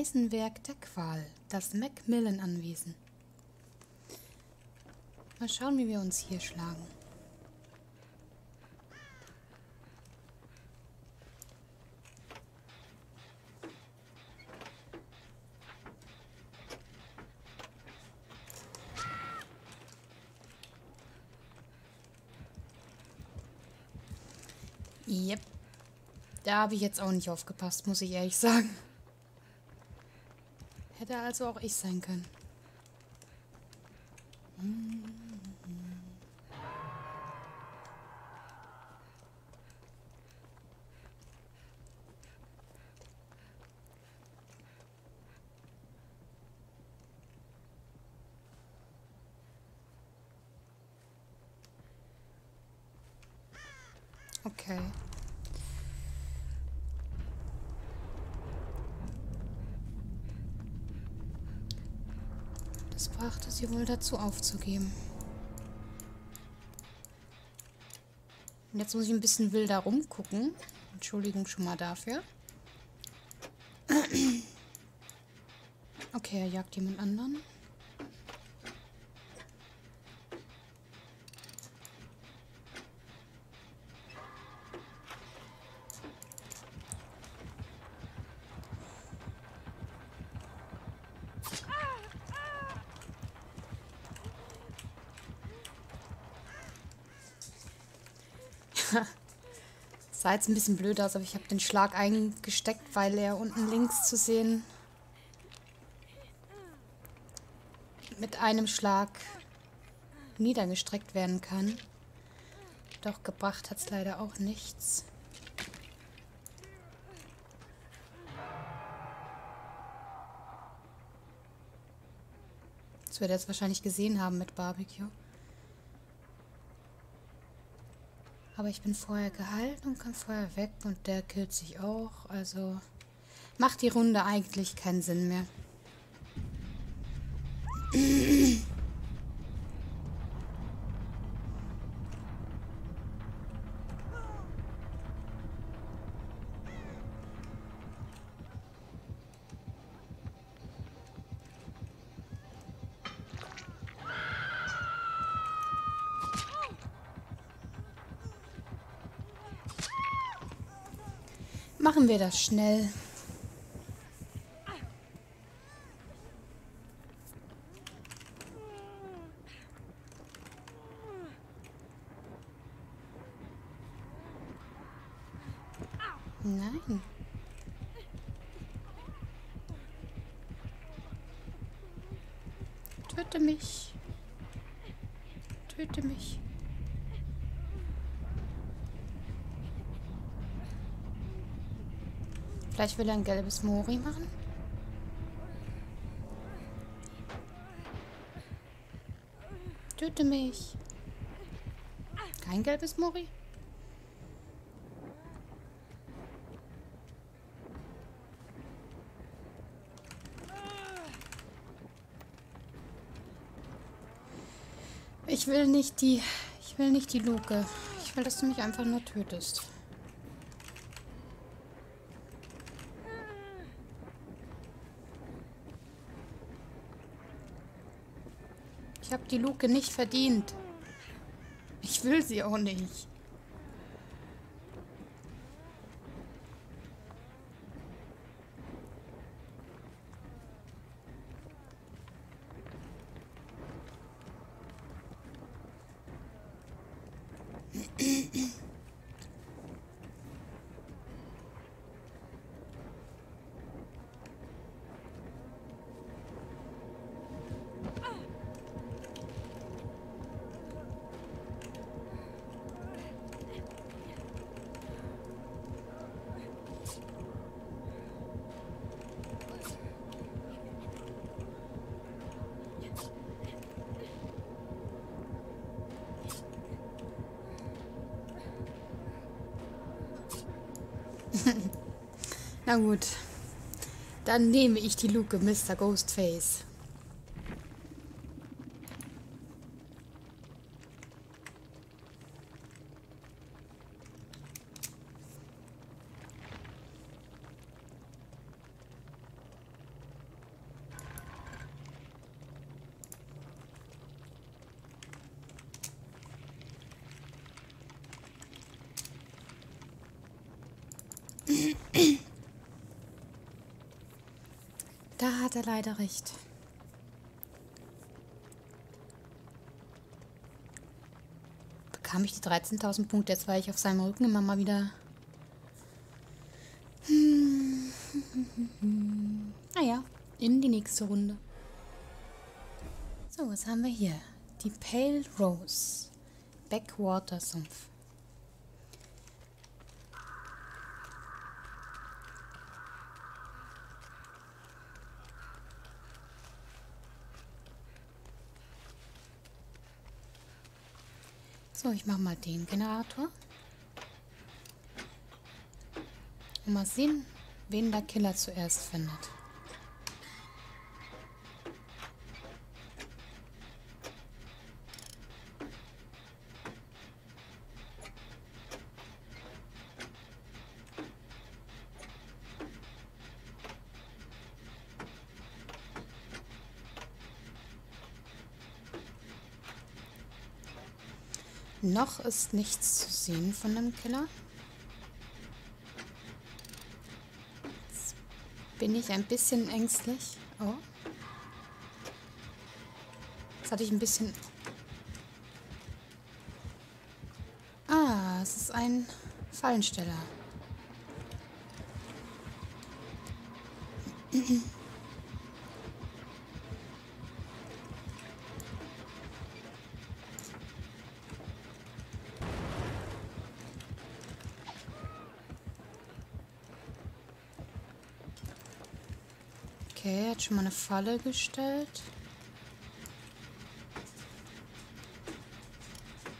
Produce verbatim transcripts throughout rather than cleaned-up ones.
Eisenwerk der Qual, das Macmillan-Anwesen. Mal schauen, wie wir uns hier schlagen. Yep. Da habe ich jetzt auch nicht aufgepasst, muss ich ehrlich sagen. Hätte also auch ich sein können. Okay. Das brachte sie wohl dazu, aufzugeben. Und jetzt muss ich ein bisschen wilder rumgucken. Entschuldigung schon mal dafür. Okay, er jagt jemand anderen. Das sah jetzt ein bisschen blöd aus, aber ich habe den Schlag eingesteckt, weil er unten links zu sehen mit einem Schlag niedergestreckt werden kann. Doch gebracht hat es leider auch nichts. Das wird er jetzt wahrscheinlich gesehen haben mit Barbecue. Aber ich bin vorher gehalten und kann vorher weg und der killt sich auch. Also macht die Runde eigentlich keinen Sinn mehr. Machen wir das schnell. Nein. Töte mich. Töte mich. Vielleicht will er ein gelbes Mori machen. Töte mich. Kein gelbes Mori? Ich will nicht die... Ich will nicht die Luke. Ich will, dass du mich einfach nur tötest. Ich habe die Luke nicht verdient. Ich will sie auch nicht. Na gut, dann nehme ich die Luke, Mister Ghostface. Da hat er leider recht. Bekam ich die dreizehntausend Punkte jetzt, weil ich auf seinem Rücken immer mal wieder... Naja, in die nächste Runde. So, was haben wir hier? Die Pale Rose. Backwater-Sumpf. So, ich mache mal den Generator. Und mal sehen, wen der Killer zuerst findet. Noch ist nichts zu sehen von dem Killer. Jetzt bin ich ein bisschen ängstlich. Oh. Jetzt hatte ich ein bisschen... Ah, es ist ein Fallensteller. Okay, er hat schon mal eine Falle gestellt.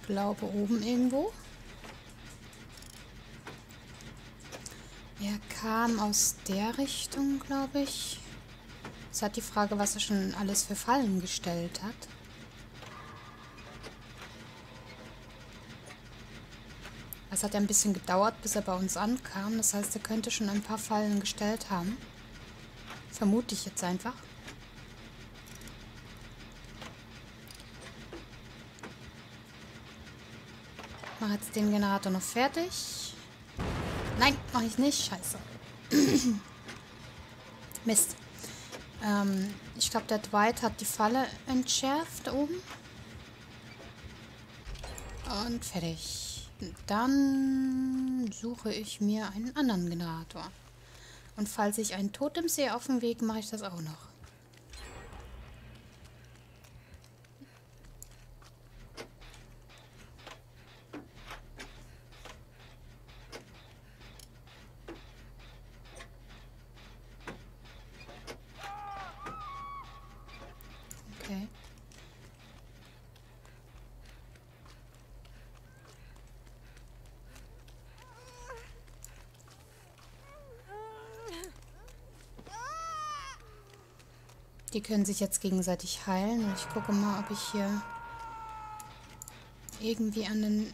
Ich glaube oben irgendwo. Er kam aus der Richtung, glaube ich. Es hat die Frage, was er schon alles für Fallen gestellt hat. Es hat ja ein bisschen gedauert, bis er bei uns ankam. Das heißt, er könnte schon ein paar Fallen gestellt haben. Vermute ich jetzt einfach. Ich mache jetzt den Generator noch fertig. Nein, mache ich nicht. Scheiße. Mist. Ähm, ich glaube, der Dwight hat die Falle entschärft da oben. Und fertig. Dann suche ich mir einen anderen Generator. Und falls ich einen Totem sehe auf dem Weg, mache ich das auch noch. Okay. Die können sich jetzt gegenseitig heilen. Und ich gucke mal, ob ich hier irgendwie an den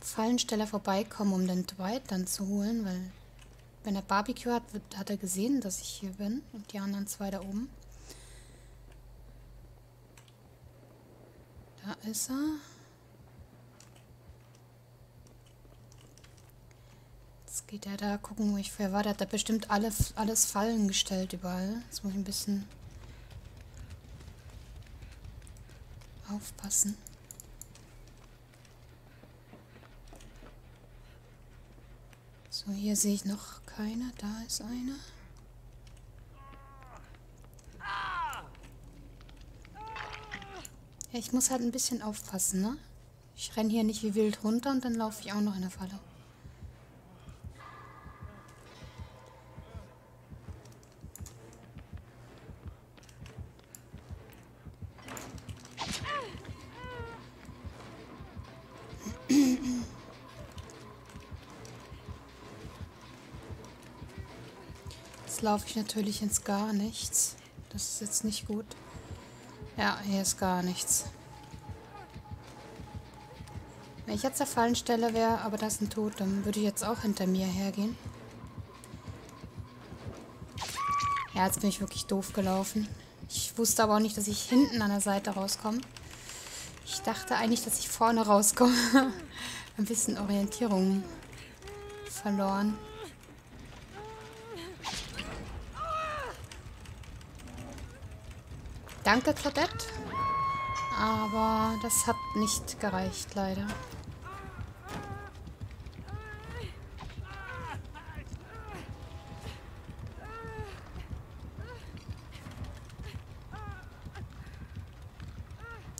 Fallensteller vorbeikomme, um den Dwight dann zu holen. Weil wenn er Barbecue hat, wird, hat er gesehen, dass ich hier bin. Und die anderen zwei da oben. Da ist er. Jetzt geht er da gucken, wo ich vorher war. Der hat da bestimmt alle, alles Fallen gestellt überall. Jetzt muss ich ein bisschen... aufpassen. So, hier sehe ich noch keine. Da ist eine. Ja, ich muss halt ein bisschen aufpassen, ne? Ich renne hier nicht wie wild runter und dann laufe ich auch noch in der Falle. Laufe ich natürlich ins Gar nichts. Das ist jetzt nicht gut. Ja, hier ist gar nichts. Wenn ich jetzt der Fallenstelle wäre, aber das ist ein Tod, dann würde ich jetzt auch hinter mir hergehen. Ja, jetzt bin ich wirklich doof gelaufen. Ich wusste aber auch nicht, dass ich hinten an der Seite rauskomme. Ich dachte eigentlich, dass ich vorne rauskomme. Ein bisschen Orientierung verloren. Danke, Claudette. Aber das hat nicht gereicht, leider.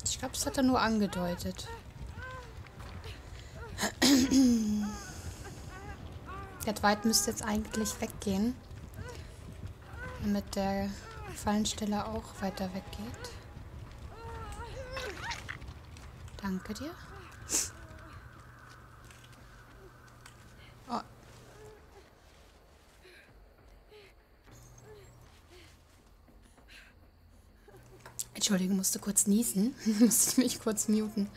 Ich glaube, es hat er nur angedeutet. Der Dwight müsste jetzt eigentlich weggehen. Damit der Fallensteller auch weiter weggeht. Danke dir. Oh. Entschuldigung, musste kurz niesen. Musste mich kurz muten.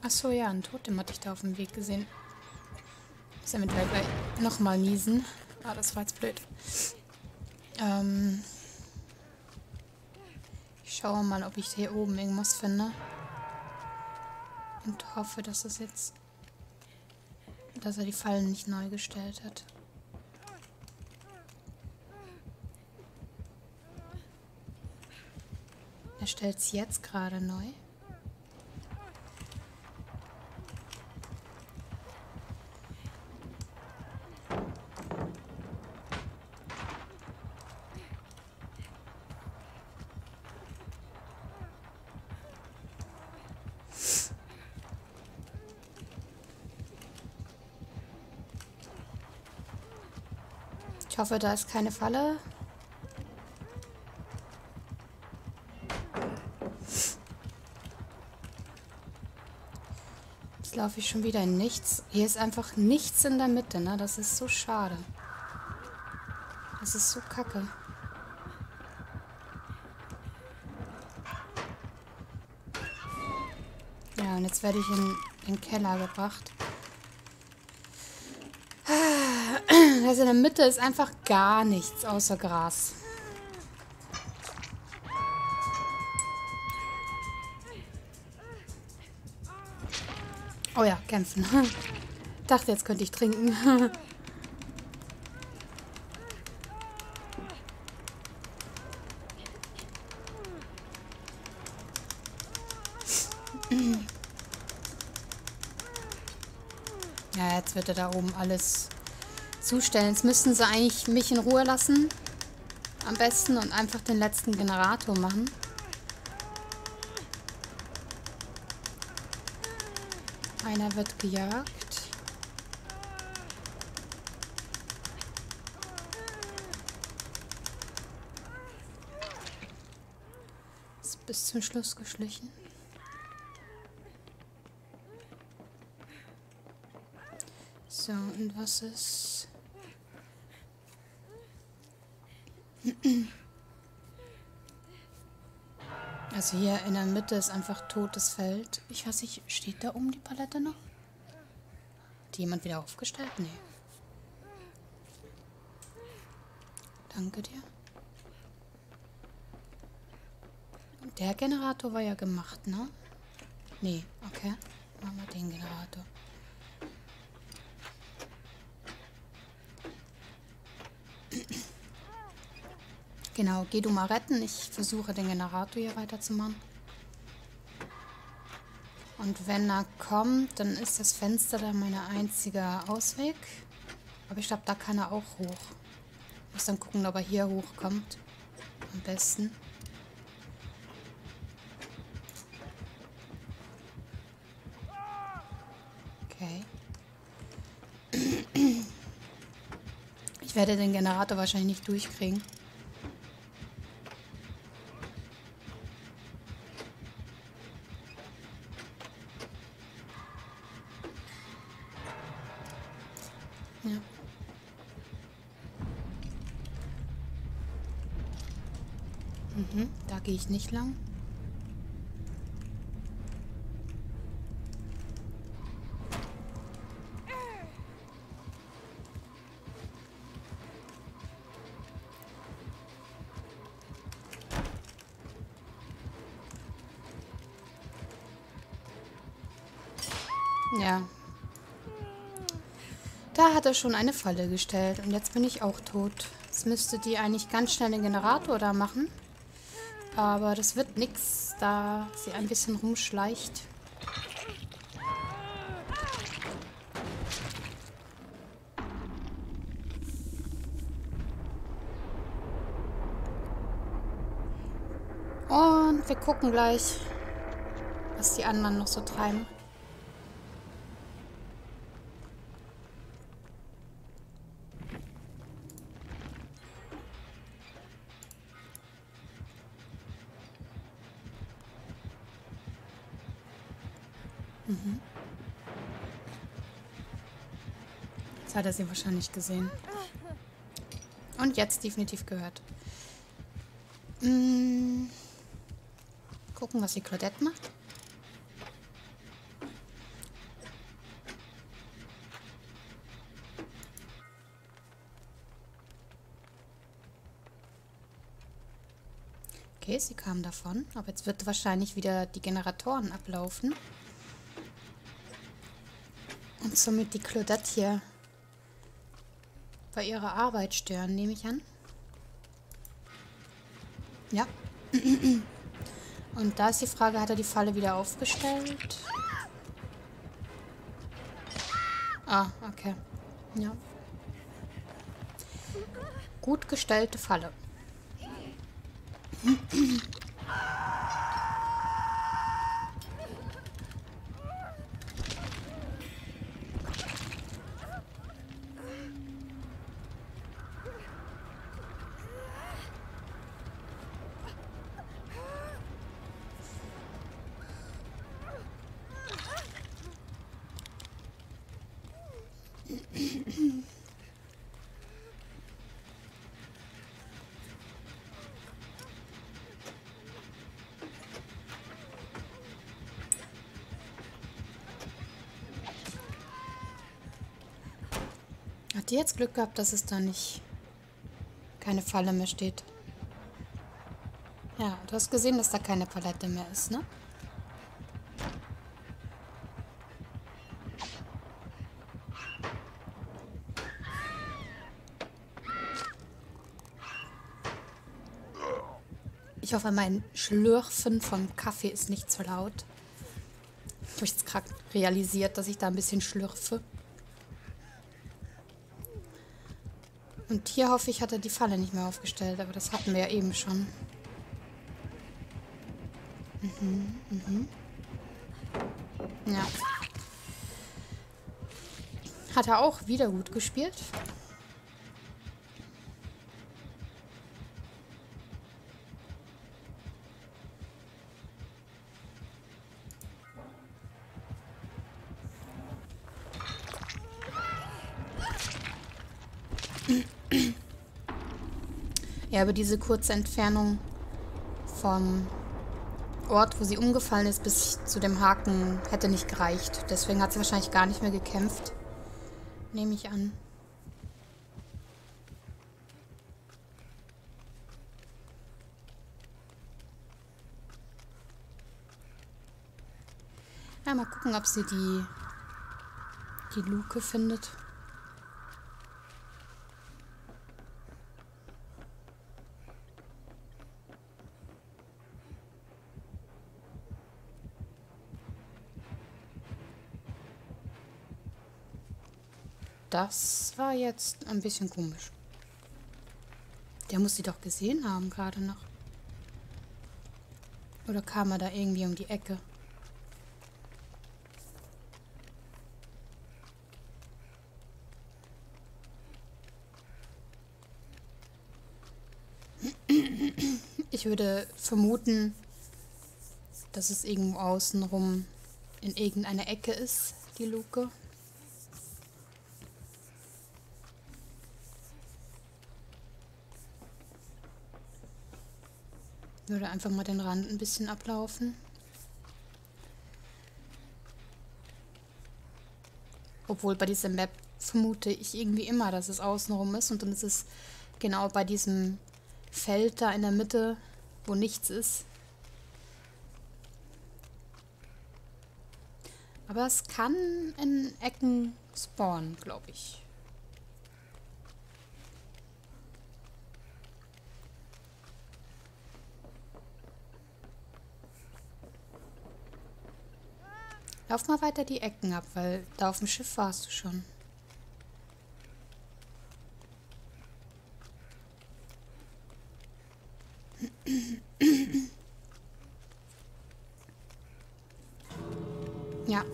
Achso, ja, einen Totem hatte ich da auf dem Weg gesehen. Muss damit gleich nochmal niesen. Ah, das war jetzt blöd. Ähm ich schaue mal, ob ich hier oben irgendwas finde. Und hoffe, dass es jetzt... dass er die Fallen nicht neu gestellt hat. Er stellt es jetzt gerade neu. Ich hoffe, da ist keine Falle. Jetzt laufe ich schon wieder in nichts. Hier ist einfach nichts in der Mitte, ne? Das ist so schade. Das ist so kacke. Ja, und jetzt werde ich in den Keller gebracht. Also in der Mitte ist einfach gar nichts außer Gras. Oh ja, kämpfen. Dachte, jetzt könnte ich trinken. Ja, jetzt wird er da oben alles... zustellen. Jetzt müssten sie eigentlich mich in Ruhe lassen. Am besten und einfach den letzten Generator machen. Einer wird gejagt. Ist bis zum Schluss geschlichen. So, und was ist... Also hier in der Mitte ist einfach totes Feld. Ich weiß nicht, steht da oben die Palette noch? Hat jemand wieder aufgestellt? Nee. Danke dir. Der Generator war ja gemacht, ne? Nee, okay. Machen wir den Generator. Genau, geh du mal retten. Ich versuche, den Generator hier weiterzumachen. Und wenn er kommt, dann ist das Fenster da mein einziger Ausweg. Aber ich glaube, da kann er auch hoch. Ich muss dann gucken, ob er hier hochkommt. Am besten. Okay. Ich werde den Generator wahrscheinlich nicht durchkriegen. Mhm, da gehe ich nicht lang. Ja. Da hat er schon eine Falle gestellt. Und jetzt bin ich auch tot. Jetzt müsste die eigentlich ganz schnell den Generator da machen. Aber das wird nichts, da sie ein bisschen rumschleicht. Und wir gucken gleich, was die anderen noch so treiben. Mhm. Jetzt hat er sie wahrscheinlich gesehen. Und jetzt definitiv gehört. Hm. Gucken, was die Claudette macht. Okay, sie kam davon. Aber jetzt wird wahrscheinlich wieder die Generatoren ablaufen. Und somit die Claudette hier bei ihrer Arbeit stören, nehme ich an. Ja. Und da ist die Frage, hat er die Falle wieder aufgestellt? Ah, okay. Ja. Gut gestellte Falle. Hat die jetzt Glück gehabt, dass es da nicht keine Falle mehr steht? Ja, du hast gesehen, dass da keine Palette mehr ist, ne? Ich hoffe, mein Schlürfen vom Kaffee ist nicht zu laut. Ich habe jetzt gerade realisiert, dass ich da ein bisschen schlürfe. Und hier hoffe ich, hat er die Falle nicht mehr aufgestellt, aber das hatten wir ja eben schon. Mhm, mhm. Ja. Hat er auch wieder gut gespielt. Ja, aber diese kurze Entfernung vom Ort, wo sie umgefallen ist, bis zu dem Haken hätte nicht gereicht. Deswegen hat sie wahrscheinlich gar nicht mehr gekämpft. Nehme ich an. Ja, mal gucken, ob sie die, die Luke findet. Das war jetzt ein bisschen komisch. Der muss sie doch gesehen haben gerade noch. Oder kam er da irgendwie um die Ecke? Ich würde vermuten, dass es irgendwo außenrum in irgendeiner Ecke ist, die Luke. Würde einfach mal den Rand ein bisschen ablaufen. Obwohl bei dieser Map vermute ich irgendwie immer, dass es außenrum ist. Und dann ist es genau bei diesem Feld da in der Mitte, wo nichts ist. Aber es kann in Ecken spawnen, glaube ich. Lauf mal weiter die Ecken ab, weil da auf dem Schiff warst du schon. Ja,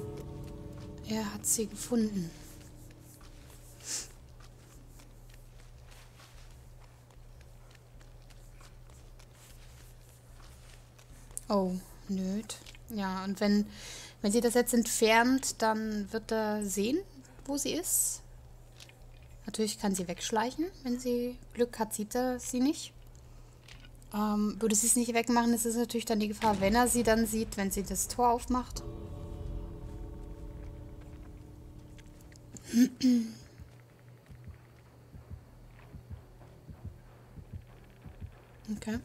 er hat sie gefunden. Oh, nöd. Ja, und wenn, wenn sie das jetzt entfernt, dann wird er sehen, wo sie ist. Natürlich kann sie wegschleichen, wenn sie Glück hat, sieht er sie nicht. Ähm, würde sie es nicht wegmachen, das ist natürlich dann die Gefahr, wenn er sie dann sieht, wenn sie das Tor aufmacht. Okay.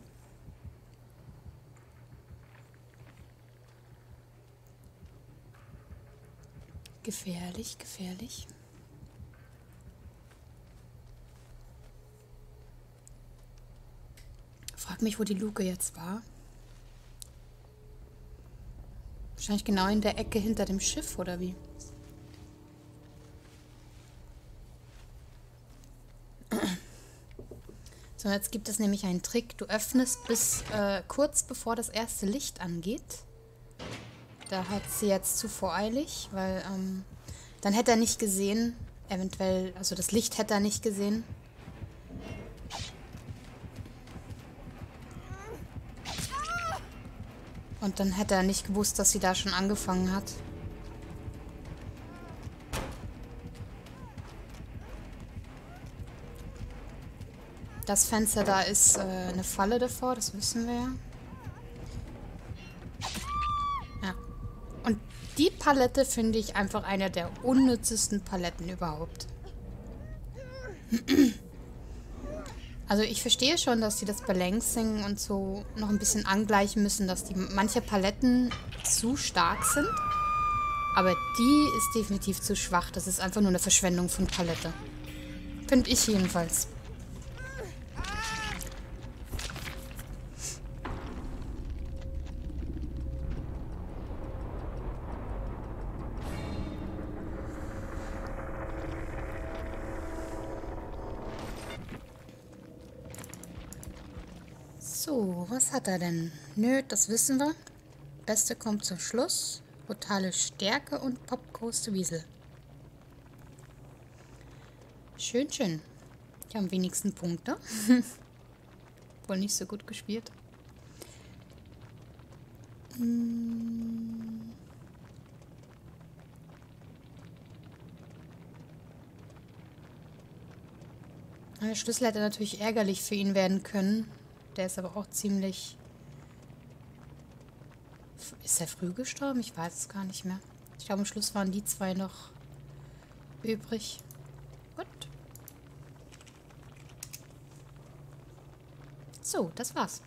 Gefährlich, gefährlich. Frag mich, wo die Luke jetzt war. Wahrscheinlich genau in der Ecke hinter dem Schiff, oder wie? So, jetzt gibt es nämlich einen Trick. Du öffnest bis äh, kurz bevor das erste Licht angeht. Da hat sie jetzt zu voreilig, weil ähm, dann hätte er nicht gesehen, eventuell, also das Licht hätte er nicht gesehen. Und dann hätte er nicht gewusst, dass sie da schon angefangen hat. Das Fenster da ist äh, eine Falle davor, das wissen wir ja. Und die Palette finde ich einfach eine der unnützesten Paletten überhaupt. Also ich verstehe schon, dass die das Balancing und so noch ein bisschen angleichen müssen, dass die manche Paletten zu stark sind. Aber die ist definitiv zu schwach. Das ist einfach nur eine Verschwendung von Palette. Finde ich jedenfalls. So, was hat er denn? Nö, das wissen wir. Beste kommt zum Schluss. Brutale Stärke und popgroße Wiesel. Schön, schön. Die haben wenigsten Punkte. Wohl nicht so gut gespielt. Hm. Der Schlüssel hätte natürlich ärgerlich für ihn werden können. Der ist aber auch ziemlich... Ist er früh gestorben? Ich weiß es gar nicht mehr. Ich glaube, am Schluss waren die zwei noch übrig. Gut. So, das war's.